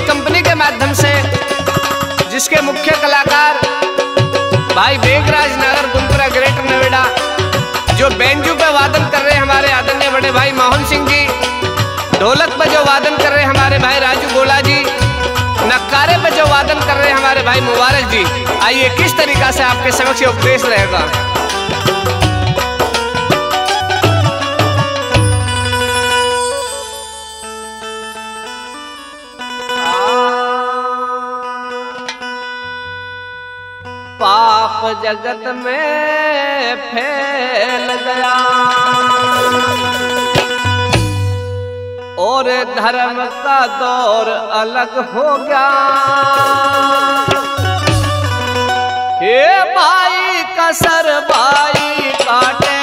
Music company के माध्यम से जिसके मुख्य कलाकार भाई बेगराज नागर गुमपुरा ग्रेटर नोएडा, जो बैंजू पे वादन कर रहे हमारे आदरणीय बड़े भाई मोहन सिंह जी, ढोलक पर जो वादन कर रहे हमारे भाई राजू गोला जी, नक्कारे पर जो वादन कर रहे हमारे भाई मुबारक जी। आइए किस तरीका से आपके समक्ष उपदेश रहेगा। पाप जगत में फैल गया और धर्म का दौर अलग हो गया। हे भाई कसर भाई काटे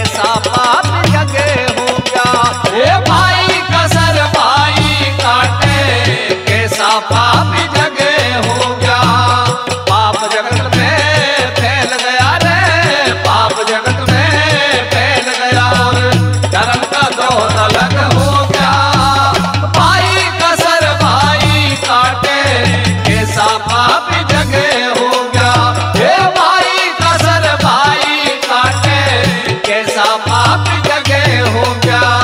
ऐसा पाप जगे हो गया। हे भाई कसर भाई काटे कैसा पाप जगे हो गया। पाप जगत में फैल गया रे, पाप जगत में फैल गया और धर्म का दौर अलग हो गया। भाई कसर भाई काटे कैसा पाप जगे हो गया। हे भाई कसर भाई काटे कैसा पाप जगे हो गया।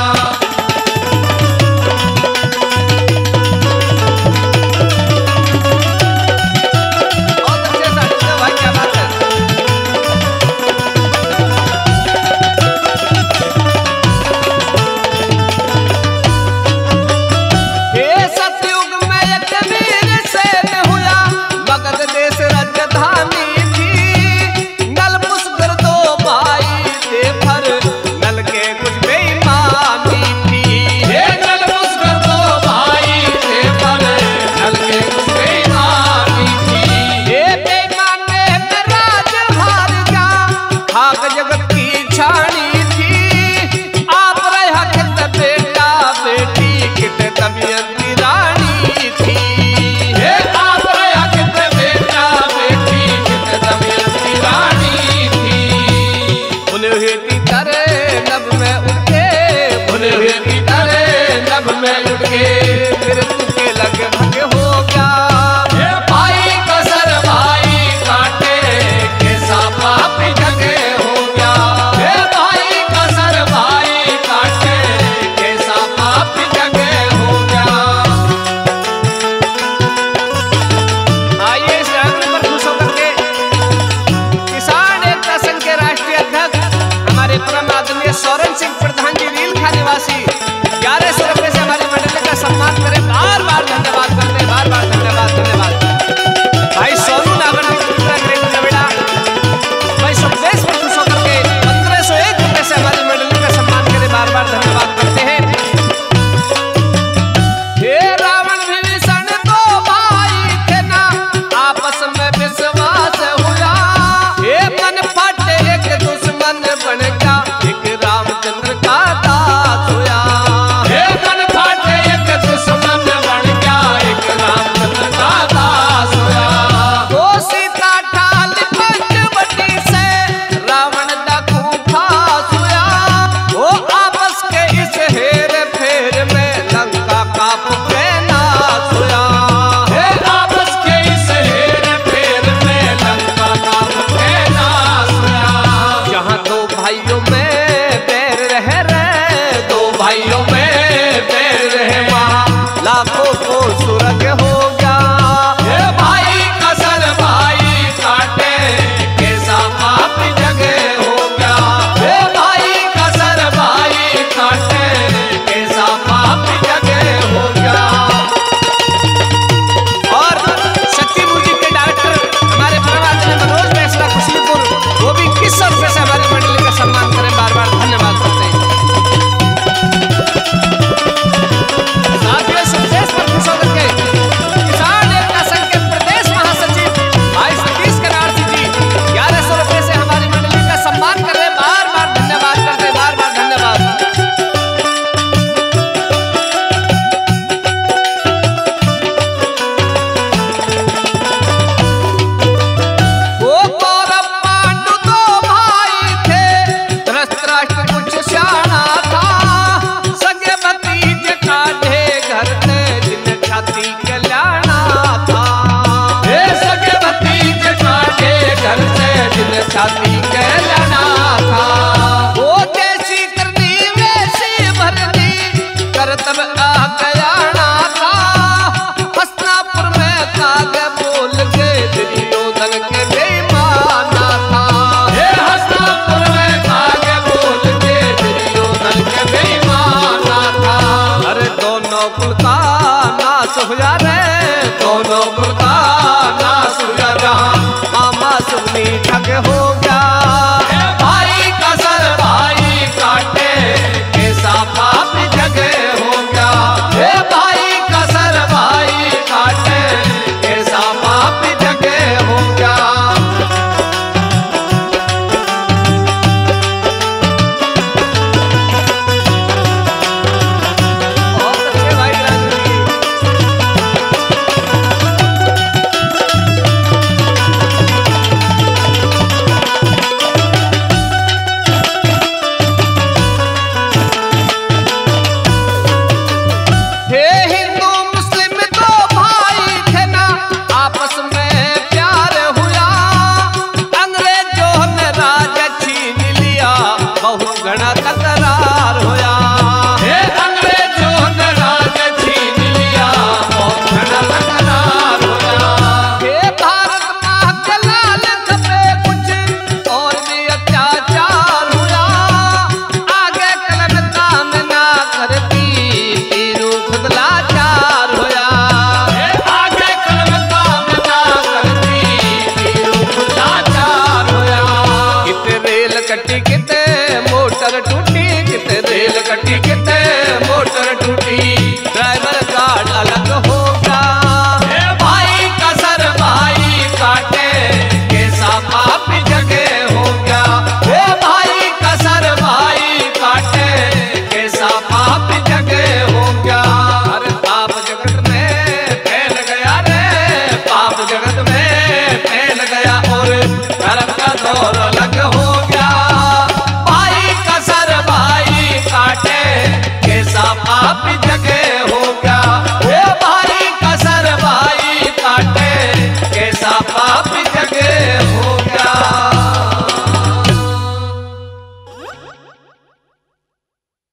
प्यार।